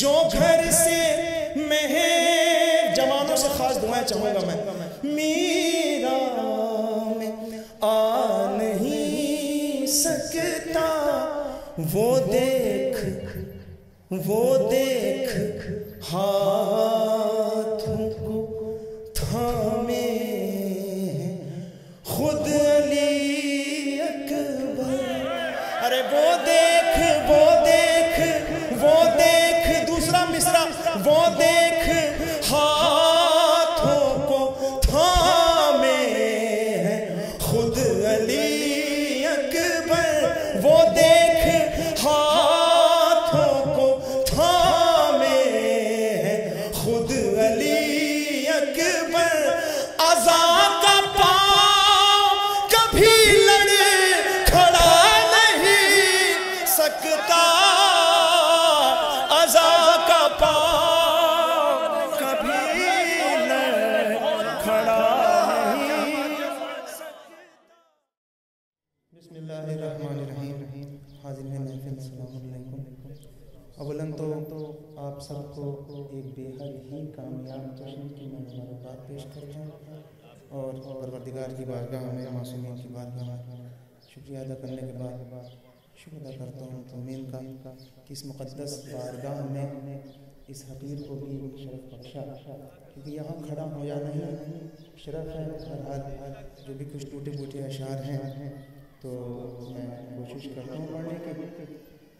जो घर से मैं जवानों से खास दुआएं चाहूंगा मैं। मेरा में आ नहीं सकता वो देख हाथों को थामे खुद अली अकबर। अरे वो देख दूसरा मिसरा वो देख हाथों को थामे है खुद अली अकबर। वो देख हाथों को थामे है खुद अली अकबर। आजा का पाँव कभी लड़े खड़ा नहीं सकता, आप सबको एक बेहद ही कामयाब जश्न की मैं मुबारकबाद पेश कर रहा हूँ और परवरदिगार की बारगाह में, मासूमियत की बारगाह में शुक्रिया अदा करने के बाद शुक्र अदा करता हूँ तौमीन का कि इस मुक़द्दस बारगाह में इस हबीर को भी शरफ बख्शा, क्योंकि यहाँ खड़ा हो जाना ही शरफ है। हर हाल जो भी कुछ टूटे फूटे अशार हैं तो मैं कोशिश करता हूँ पढ़ने की।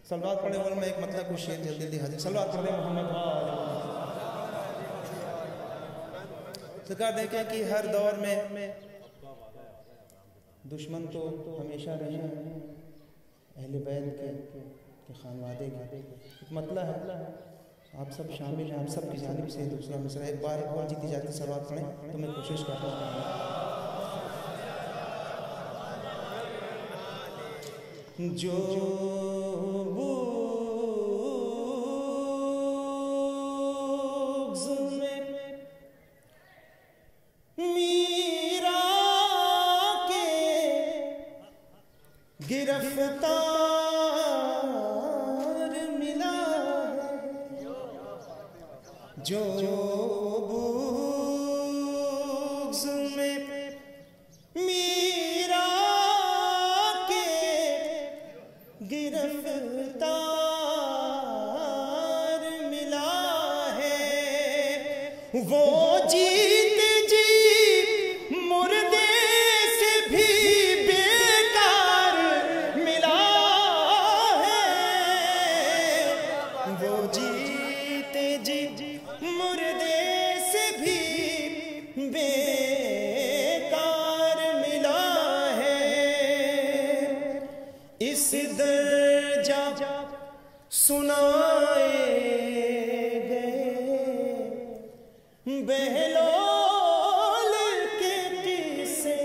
सलवात पढ़े और मैं एक मतलब कुछ शेर जल्दी जल्दी हाजिर। सलवात पढ़े मोहम्मद। तो देखें कि हर दौर में दुश्मन तो हमेशा रहे हैं अहले बैत के खानवादे के। एक मतलब है आप सब शामिल हैं, आप सब की जानिब से दूसरा मिसरा एक बार और जीती जाती सलवात पढ़ें तो मैं कोशिश करता हूँ। जो गिरफ्तार मिला जो बुग़्ज़ में मीरा के गिरफ्तार मिला है वो जी इस दर्जा सुनाए गए बहलोल के किस्से।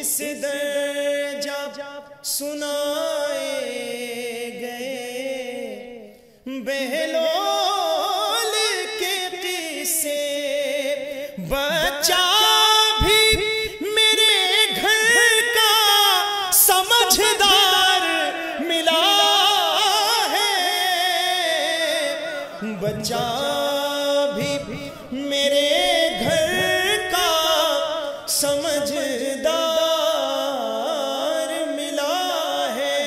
इस दर्जा सुनाए गए बहलोल के किस्से। बचा बच्चा भी मेरे घर का समझदार मिला है।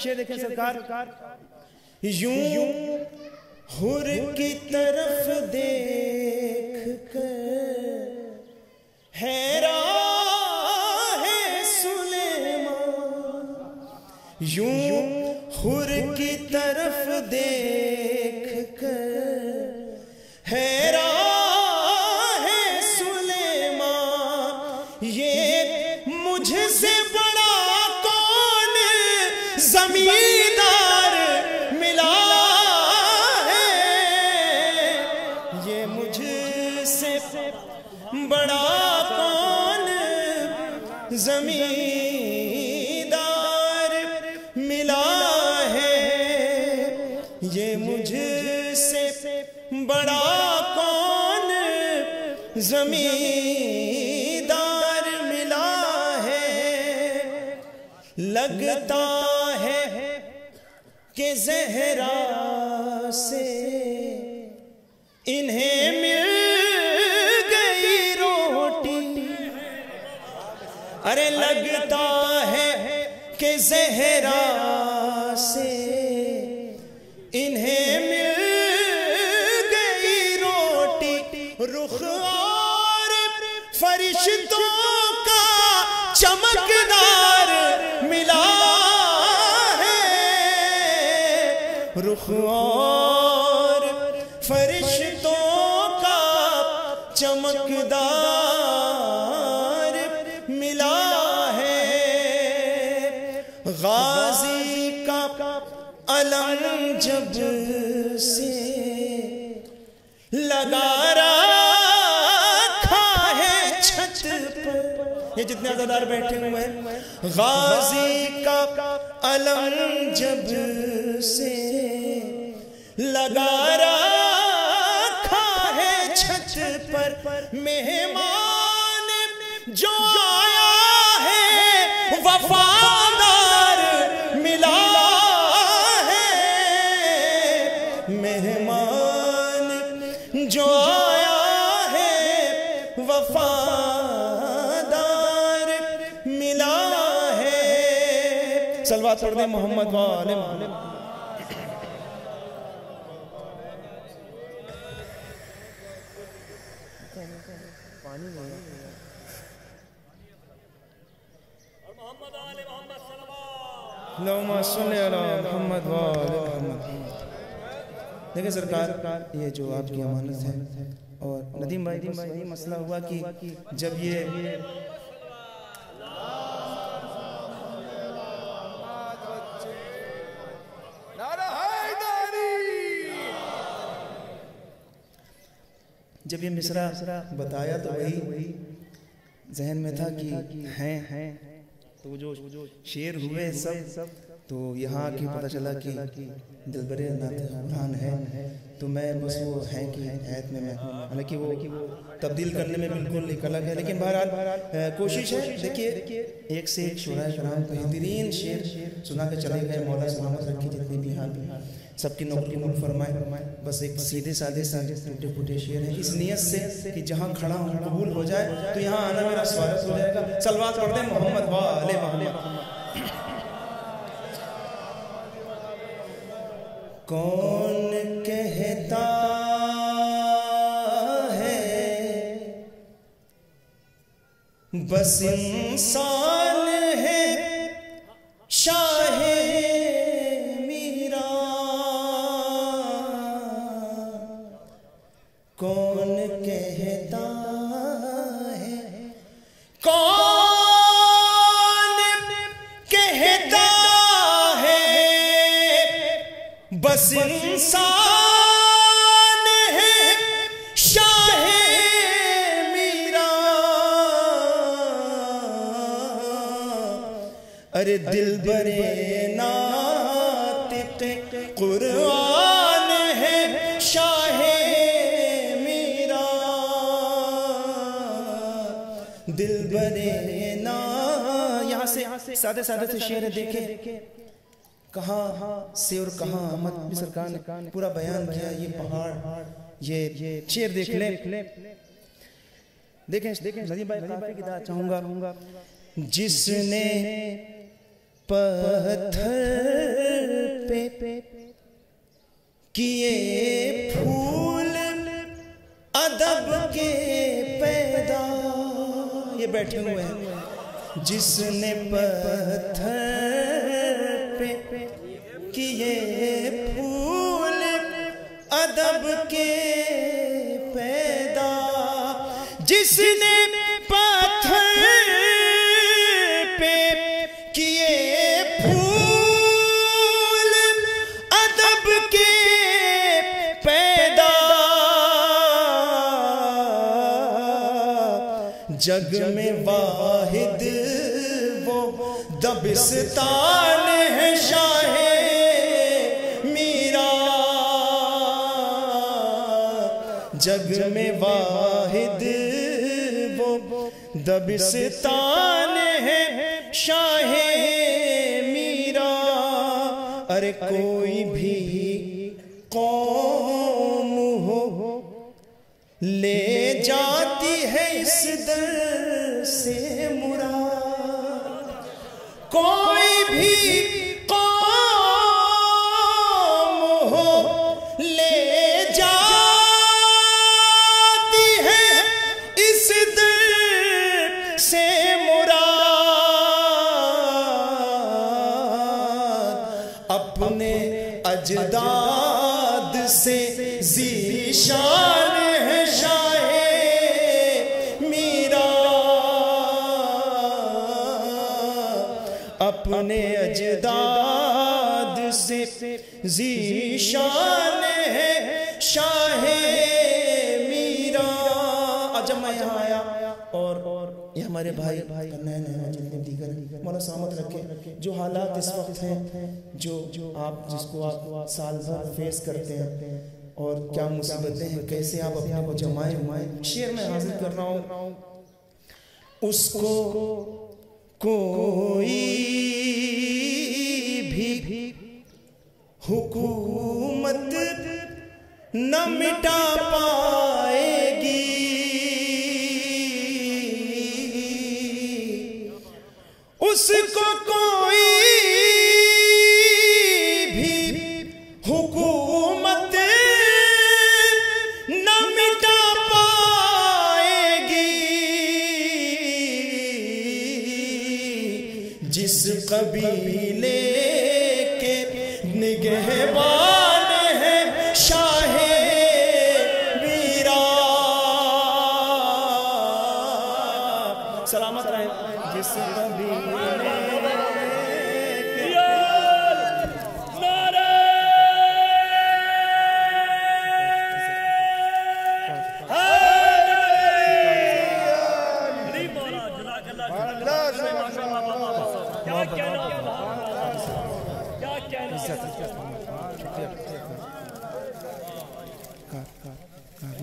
शेर देखें सरकार। यूं हुर की तरफ देख कर हैरान है सुलेमान। यूं हुर की तरफ देख हैरान है सुलेमान। ये मुझसे बड़ा कौन जमींदार मिला है। ये मुझसे बड़ा कौन जमींदार मिला है। ये मुझे बड़ा कौन जमींदार मिला है। लगता है कि ज़हरा से इन्हें मिल गई रोटी। अरे लगता है कि ज़हरा से इन्हें मिल गई रोटी। रुख और फरिश्तों का चमकदार मिला है, रुख और फरिश्तों का चमकदार मिला है। गाजी का अलम जब से लगा रखा है छत पर, ये जितने अज़ादार बैठे हुए हैं। गाजी का अलम जब से लगा रखा है छत पर, मेहमान जो आया है वफादार मिला है, मेहमान जो आया है वफादार मिला है। सलवात पढ़ दे मोहम्मद वाले मोहम्मद। देखिए सरकार, ये जो आपकी अमानत है। और नदीम भाई को यही मसला हुआ कि जब ये मिसरा बताया तो वही जहन में था कि हैं तो जो शेर हुए सब तो यहाँ आके पता चला कि दिलबरे नात है। तो मैं बस वो हैं कि हैत में मैं, हालांकि वो तब्दील करने में बिल्कुल एक अलग है, लेकिन बहरहाल कोशिश है। देखिए एक से एक शुरा कराम बेहतरीन शेर सुना के चले गए। मौला सलामत रखी जितने भी हाल सबकी नौकरी नूर फरमाए। बस एक सीधे साधे टूटे फूटे शेर है, इस नियत से कि जहाँ खड़ा हूँ कबूल हो जाए, तो यहाँ आना मेरा स्वागत हो जाएगा। सलवात पढ़ते हैं मोहम्मद वाले मोहम्मद। कौन कहता है बस इंसान है शाहे बस इंसान है शाहे मीरा। अरे दिल बरे नाते कुरान है शाहे मीरा, दिल बरे ना। यहाँ से सादे सादे से शेर देखे, कहाँ से और कहाँ अहमद भी सरकार ने पूरा बयान किया। ये पहाड़ ये शेर देख ले देखें नदीम भाई चाहूँगा। जिसने पत्थर पे किए फूल अदब के पैदा, ये बैठे हुए हैं। जिसने पत्थर कि ये फूल अदब के पैदा, जिसने पत्थर पे किए फूल अदब के पैदा, जग में वाहिद वो दबिस्तान है शाहे मीरा, जग में वाहिद वो दबिस्तान है शाहे मीरा। अरे कोई भी कौम हो ले जाती है इस दर से मुराद। कोई भी कौम हो ले जाती है इस दर से मुराद। अपने अजदाद से ज़ीशान है शाहे मीरा। अपने अजदाद से ज़ीशान है शाहे मीरा। आज मैं यहाँ आया और ये हमारे भाई मौला सामत रखे जो हालात इस वक्त हैं, जो आप जिसको आप साल भर फेस करते हैं और क्या मुसीबतें हैं, कैसे आप अपने को जमाए हुए शेर में हाजिर कर रहा हूँ। उसको कोई भी हुकूमत न मिटा पाएगी। उसको कोई भी हुकूमत न मिटा पाएगी। जिस कबीले के निगहबान है शाहे मीरा। सलामत रहे। जिस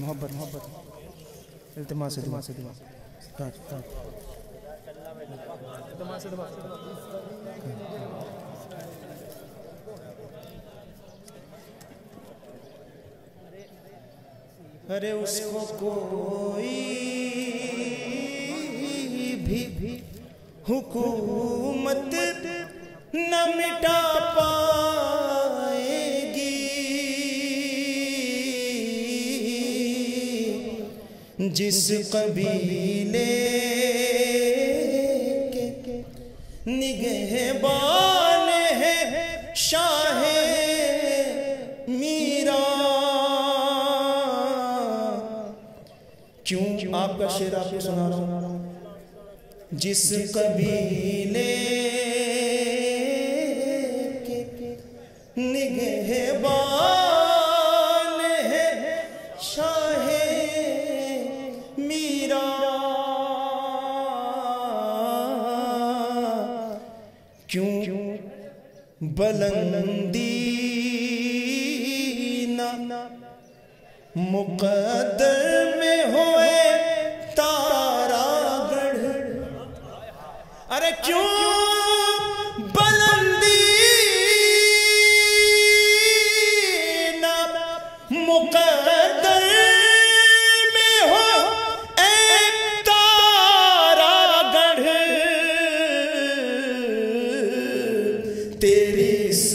मोहब्बत मोहब्बत इल्तिमास इल्तिमास इल्तिमास अरे उसको कोई भी हुकूमत न मिटा पाएगी। जिस कबीले के निगहबान है शाहे मीरा। क्यों आपका शेर आपको सुना रहा हूँ। जिस कबीले के निगहबान है शाहे मीरा। क्यों बुलंदी ना मुकद्दर में होए क्यों बुलंदी ना मुकद्दर में हो ऐ तारा गढ़। तेरी इस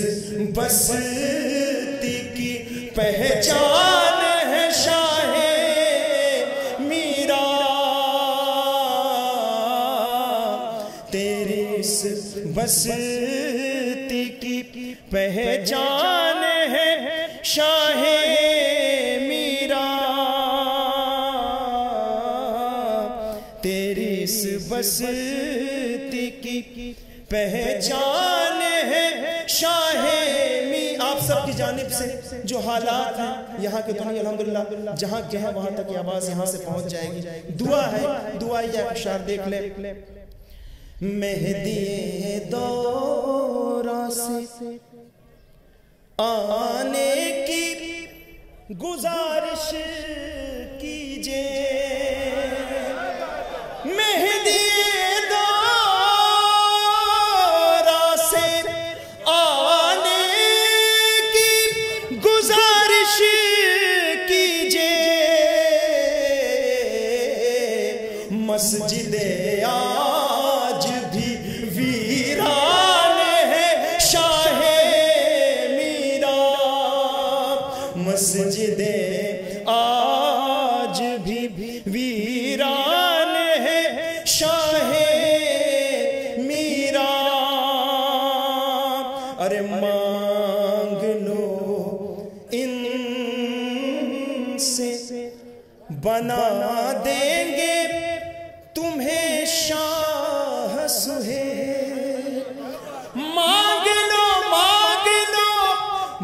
बस्ती की पहचान है शाहे मीरा। तेरी बस्ती की पहचान है शाहे मीरा। तेरी इस बस्ती की पहचान है शाहे मी। आप सबकी जानिब से जो हालात हैं यहाँ के, तो अल्हम्दुलिल्लाह जहाँ के हैं वहाँ तक आवाज़ यहाँ से पहुँच जाएगी। दुआ है, दुआ ये अशार देख ले। मेहदी दौरा से आने की गुजारिश कीजिए। मेहदी दौरा से आने मस्जिदे आज भी वीरान है शाहे मीरा, मस्जिदे आज भी वीरान है शाहे मीरा। अरे मांग लो इनसे बना देंगे तुम्हें शाह सुहेल। मांग लो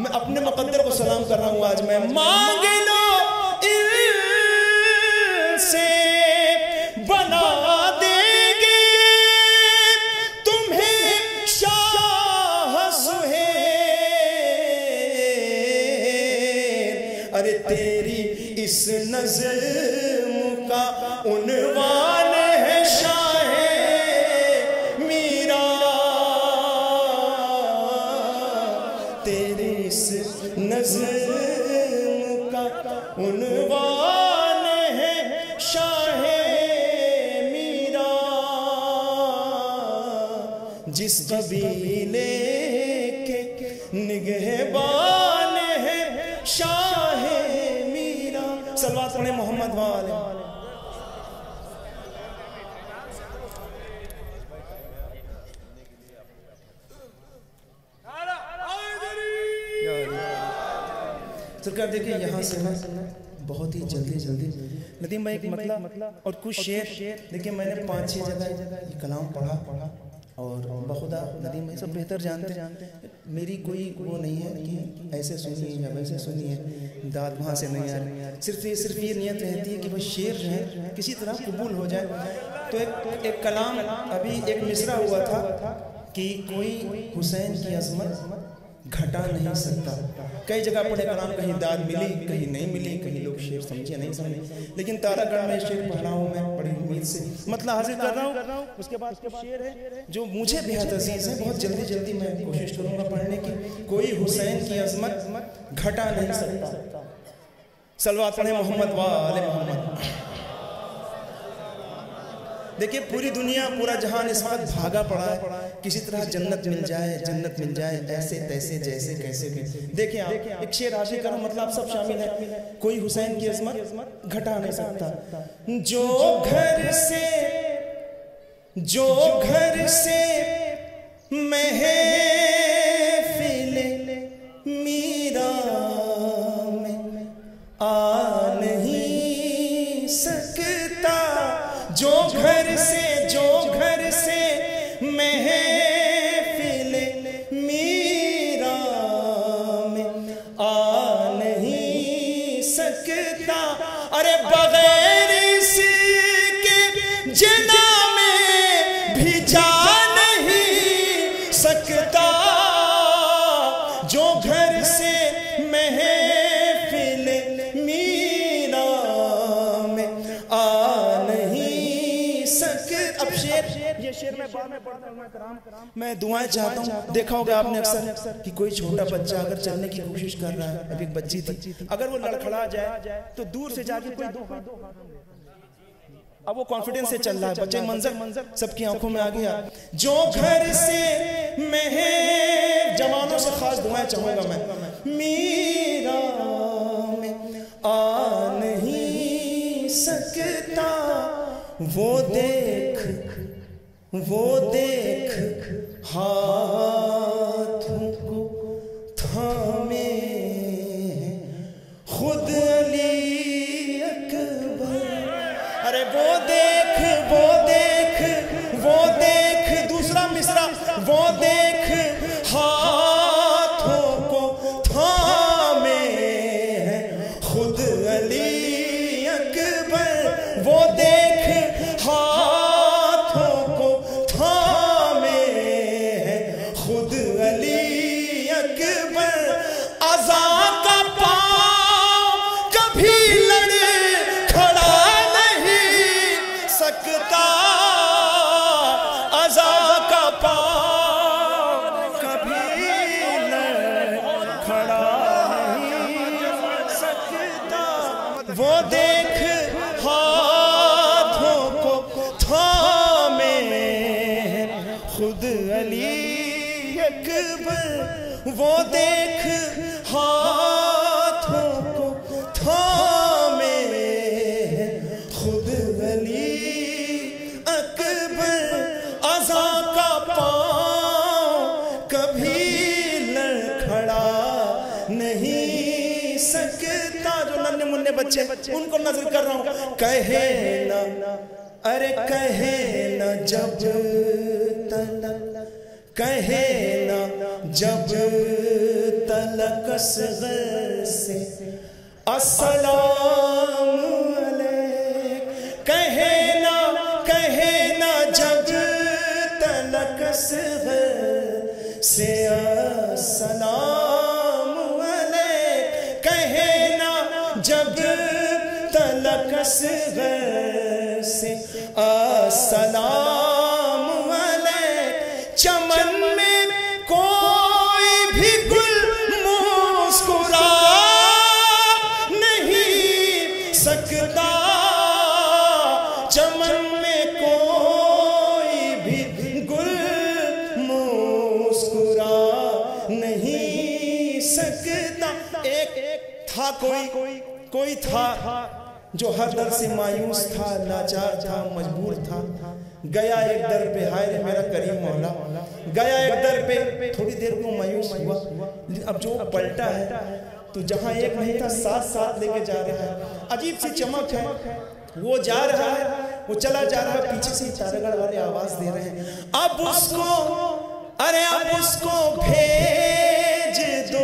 मैं अपने मुकद्दर को सलाम कर रहा हूँ आज मैं। मांग लो इनसे बना देंगे तुम्हें शाह सुहेल। अरे तेरी इस नज़्म का उन्वान है शाहे मीरा, तेरी इस नज़्म का उन्वान है शाहे मीरा। जिस कबीले के निगहबान है शाहे मीरा, सल्लल्लाहु अलैहि मोहम्मद वाले। सरकार देखिए यहाँ से ना बहुत ही जल्दी जल्दी नदीम भाई एक मतलब और कुछ शेर देखिए मैंने 5-6 जगह कलाम पढ़ा और बखुदा नदीम भाई सब बेहतर जानते। मेरी कोई वो नहीं है कि ऐसे सुनिए या वैसे सुनिए, दाद वहाँ से नहीं आ रही। सिर्फ ये नियत रहती है कि भाई शेर जो है किसी तरह कबूल हो जाए। तो एक कलाम अभी एक मिसरा हुआ था कि कोई हुसैन की अजमत घटा नहीं सकता। कई जगह पढ़े कलाम, कहीं दाद मिली कहीं नहीं मिली, कहीं लोग शेर समझे नहीं समझे, लेकिन तारागढ़ में शेर पढ़ रहा हूँ मैं बड़ी उम्मीद से, मतलब हाजिर कर रहा हूँ। उसके बाद शेर है जो मुझे बेहद अजीज है, बहुत जल्दी जल्दी मैं कोशिश करूँगा पढ़ने की। कोई हुसैन की अजमत घटा नहीं सकता। सलवात पढ़े मोहम्मद वाले मोहम्मद। देखिए पूरी दुनिया पूरा जहान इस वक्त भागा पड़ा है, किसी तरह जन्नत मिल जाए, जन्नत मिल जाए, ऐसे तैसे जैसे कैसे कैसे। देखिए आप एक शेर हासिल करो, मतलब आप सब शामिल है। कोई हुसैन की अजमत घटा नहीं सकता। जो घर से महफिल मीरा में आ नहीं सकता, जो घर से महफिल मीरा में आ नहीं सकता। अरे बगैर इसके जना में भी जा नहीं सकता, जो घर से महफिल मीरा में आ नहीं सकता। अब शेर मैं दुआएं चाहता हूँ। देखा होगा आपने अक्सर कि कोई छोटा बच्चा अगर चलने की कोशिश कर रहा है, अभी एक बच्ची थी, अगर वो लड़खड़ा जाए तो दूर से जाके कोई अब वो कॉन्फिडेंस से चल रहा है बच्चे, मंजर सबकी आंखों में आ गया। जो घर से महफिल, जवानों से खास दुआएं चाहूंगा मैं। मीरा में आ नहीं सकता, वो देख हाथों को थामे खुद अली अकबर। अरे वो देख दूसरा मिसरा, वो देख हाथों को थामे हैं खुद अली अकबर, वो देख वो देख हाथों को वो देख हाथों को थामे खुद अली अकबर अज़ा का पाँव कभी लड़खड़ा नहीं सकता। जो नन्हे मुन्ने बच्चे उनको नजर कर रहा हूं। कहे ना अरे कहे ना जब तलक, कहे ना जब तलक असग़र से अस्सलाम अलैक, कहे ना जब तलक असग़र से अस्सलाम अलैक, कहे ना जब तलक असग़र से अस्सलाम अलैक। चमन में कोई भी गुल मुस्कुरा नहीं सकता, चमन में कोई भी गुल मुस्कुरा नहीं सकता। एक था कोई था जो हर दर से मायूस था, लाचार था, मजबूर था। गया एक दर पे हाय रे मेरा करीम मौला, गया एक दर पे, थोड़ी देर को मायूस हुआ। अब जो पलटा है तो जहां एक नहीं था साथ साथ लेके जा रहा है। अजीब सी चमक है, वो जा रहा है, वो चला जा रहा है, पीछे से चारागढ़ वाले आवाज दे रहे हैं अब उसको भेज दो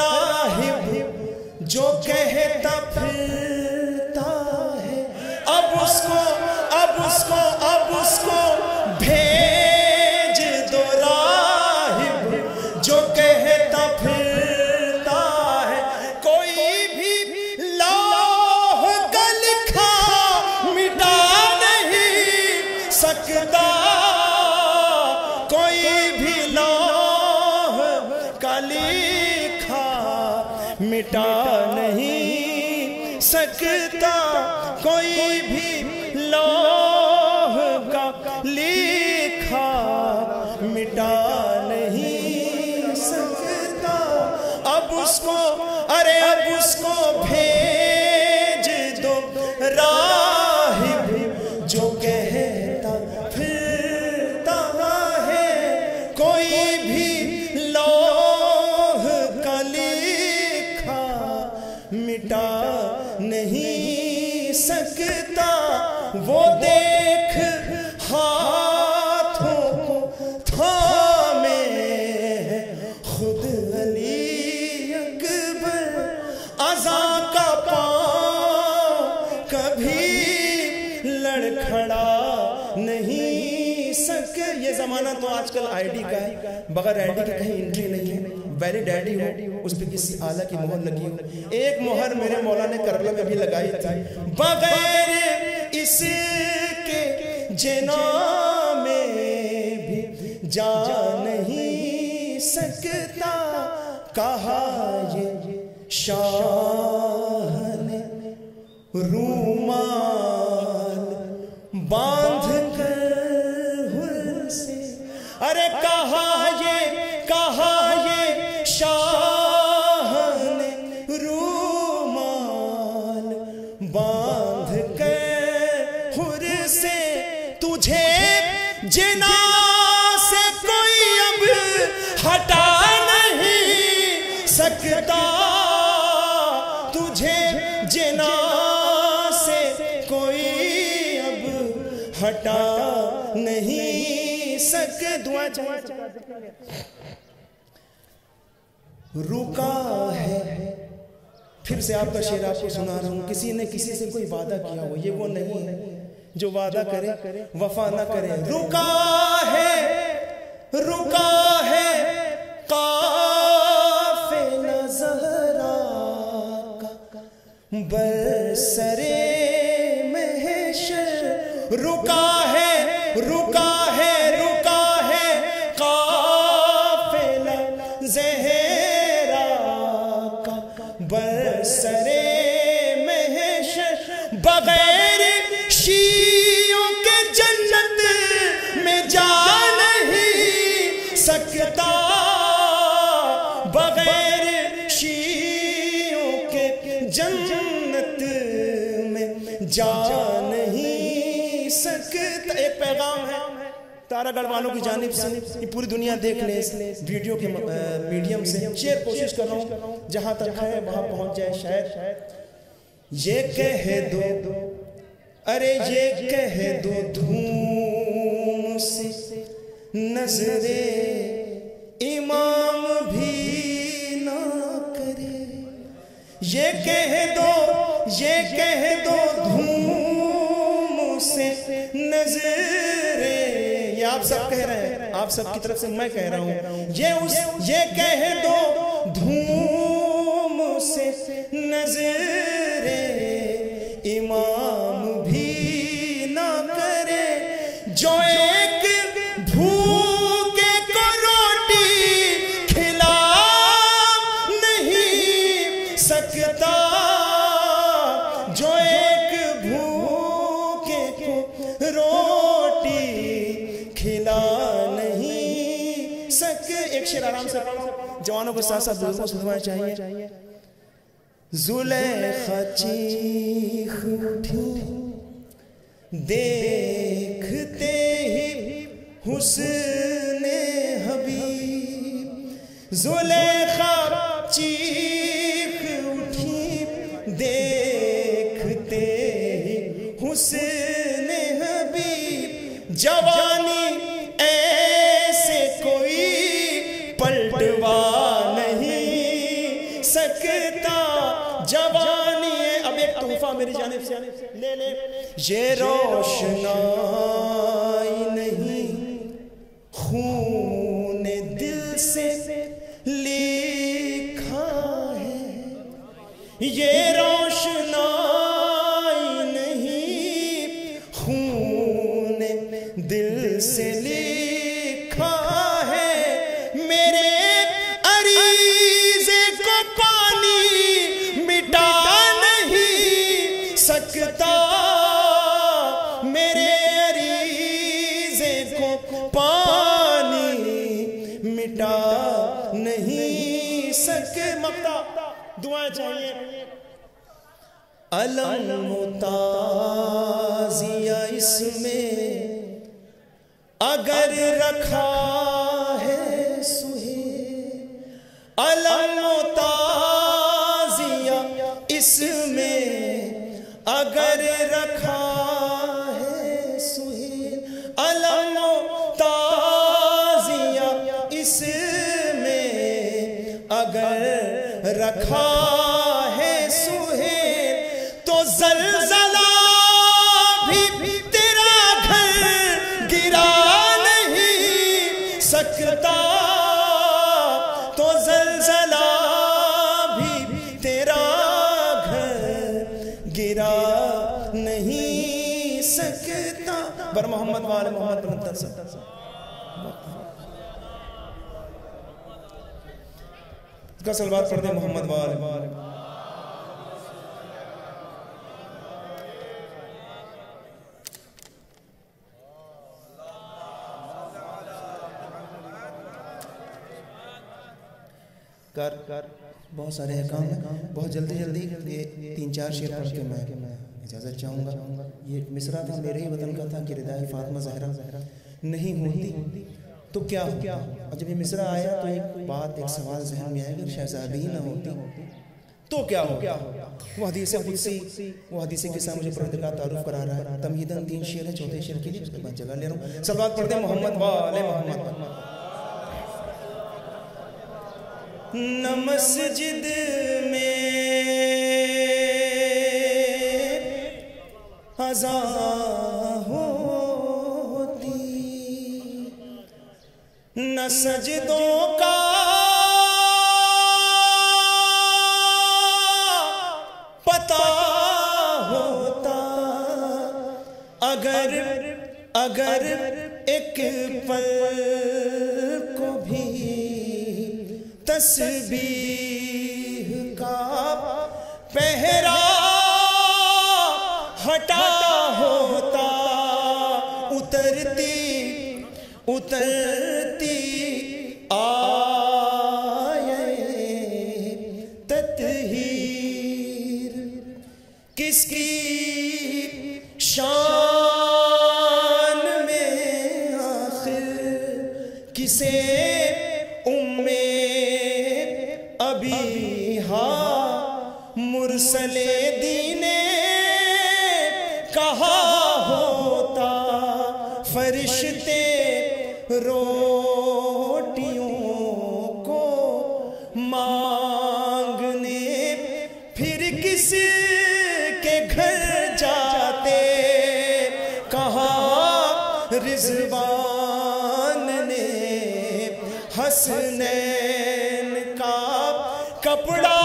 राहिब जो कहता फिरता है। अब उसको भेज दो राहिब जो कहता फिरता है। कोई भी लौह का लिखा मिटा नहीं सकता, कोई भी लौह का लिखा मिटा नहीं सकता, कोई भी लौह का लिखा मिटा नहीं सकता। अब उसको भेज दो राहिब जो कहता फिरता है। कोई भी लौह का लिखा मिटा नहीं सकता। वो देख हाथों को थामे खुद अली अकबर अज़ा का पाँव कभी लड़खड़ा नहीं सक। ये जमाना तो आजकल आईडी का है, बगैर आईडी के कहीं एंट्री नहीं है। वैलिड आईडी हो, उस पर किसी आला की मोहर लगी हो। एक मोहर मेरे मौला ने करबला में भी लगाई थी। बगैर इसके जना में भी जा नहीं सकता। कहा ये शाह ने रूमाल बांध कर से, अरे कहा ये शाह ने रूमाल बांध के हुर से, तुझे जना से कोई अब हटा नहीं सकता, तुझे जना से कोई अब हटा नहीं सके। दुआ रुका है। फिर से आपका शेर आपको सुना रहा हूं। किसी ने किसी से कोई वादा किया हो, ये वो नहीं है जो वादा करे वफा ना करे। रुका है काफ़िला ज़हरा का बरसरे महशर। रुका है काफ़िला ज़हरा बरसरे महशर। बगैर शीयों के जन्नत में जा नहीं सकता, जन्नत में जा नहीं सकता। एक पैगाम है तारागढ़ वालों की जानिब से, पूरी दुनिया देख ले वीडियो के मीडियम से शेयर कोशिश कर रहा हूँ, जहाँ तक है वहाँ पहुँच जाए। शायद ये कह दो, अरे ये कह दो धूम से नजरे इमाम भी ना करे। ये कह दो, ये कह दो धूम से नजरे, ये आप सब कह रहे हैं, आप सब की तरफ से मैं कह रहा हूँ। ये कह दो धूम से नजरे इमाम भी ना करे, जो एक भूखे को रोटी खिला नहीं सकता, जो एक भूखे को रोटी खिला नहीं सके। एक शेर आराम से जवानों के साथ साथ दोस्तों सुनवाना चाहिए। जुलेखा चीख उठी देखते ही हुस्ने हबीब, जुलेखा चीख उठी देखते ही हुस्ने हबीब। जवानी ऐसे कोई पलटवा नहीं सकता, जवानी है। अब एक तोहफा मेरी जानिब से ले ले। ये रोशनाई नहीं खून दिल से लिखा है, ये रोशनाई नहीं खून दिल से लिखा है। मेरे अरीज़े को पानी मिटा नहीं सकता, मेरे अरीज़े को पानी मिटा नहीं सके। मक्ता दुआ चाहिए। अलम ताज़िया इसमें अगर रखा है सुहे, अलम इसमें अगर रखा है सुहेल, अलम ताज़िया इसमें अगर रखा है सुहेल, तो ज़लज़ला भी तेरा घर गिरा नहीं सकता, तो ज़लज़ला गिरा नहीं सकता। बर मोहम्मद वाले मोहम्मद बनता सकता। सलवात पढ़ दे मोहम्मद वाले। कर कर बहुत सारे काम हैं, बहुत जल्दी जल्दी ये 3-4 शेर पढ़ के मैं इजाज़त चाहूँगा। ये मिसरा था, मेरे ही वतन का था कि रिदाए फातिमा ज़हरा नहीं होती तो क्या क्या। और जब ये मिसरा आया तो एक बात, एक सवाल जहन में आया कि शहजादी ही ना होती तो क्या हो। वो हदीस कुदसी, वो हदीस के साथ मुझे परवरदिगार का तारुफ करा रहा है। तमहीदन 3 शेर है, चौथे शेर के लिए उसके बाद जगह ले रहा हूँ। सलवात पढ़ते मोहम्मद वाले मोहम्मद। न मस्जिद में अज़ान होती, न सजदों का पता होता, अगर अगर एक पल को भी तस्बीह का पहरा हटा होता, उतरती उतरती आए ततहीर किसकी शान में आखिर किसे उम्मे अभी हा मुरसले दीने कहा होता फरिश्ते रोटियों को मांगने फिर किसी के घर जाते कहा रिजवान ने हसनैन का कपड़ा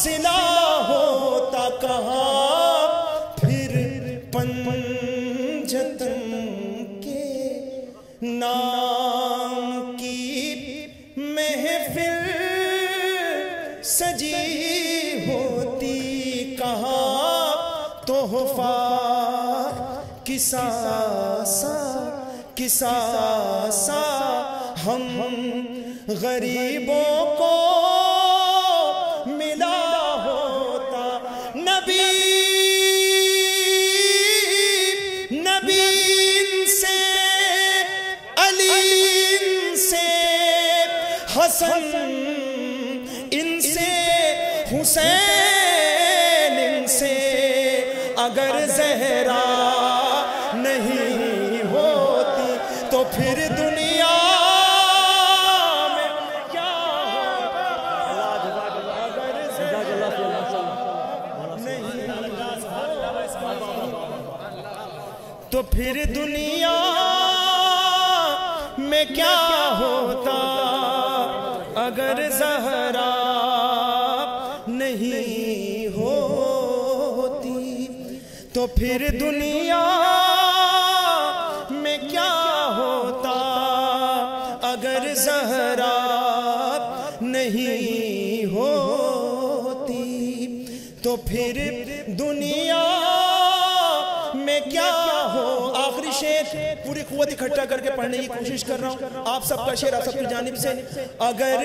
सिला होता कहा फिर पंजतन के नाम की महफिल सजी कहा तोहफा किसा सा हम गरीबों को मिला होता नबी से अली से हसन इनसे हुसैन अगर ज़हरा नहीं होती तो फिर दुनिया में क्या होता तो फिर दुनिया में क्या होता अगर ज़हरा नहीं तो फिर दुनिया में क्या होता अगर ज़हरा नहीं होती तो फिर दुनिया में क्या हो। आखिरी शेर पूरी क़ुव्वत इकट्ठा करके पढ़ने की कोशिश कर रहा हूँ, आप सबका शेर आप सबकी जानिब से। अगर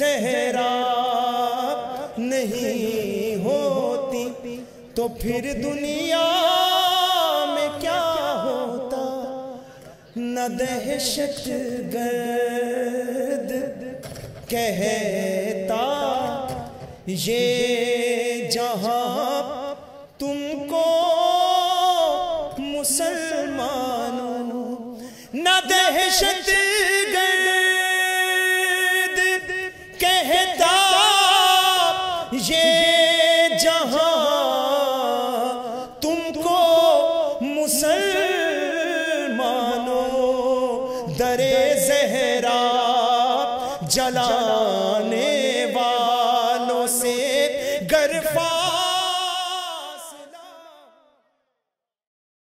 ज़हरा नहीं होती तो फिर दुनिया में क्या होता न दहशत गर्द कहता ये जहां तुमको मुसलमानों न दहशत गर्द कहता ये जहां मुसलमानों दरे ज़हरा जलाने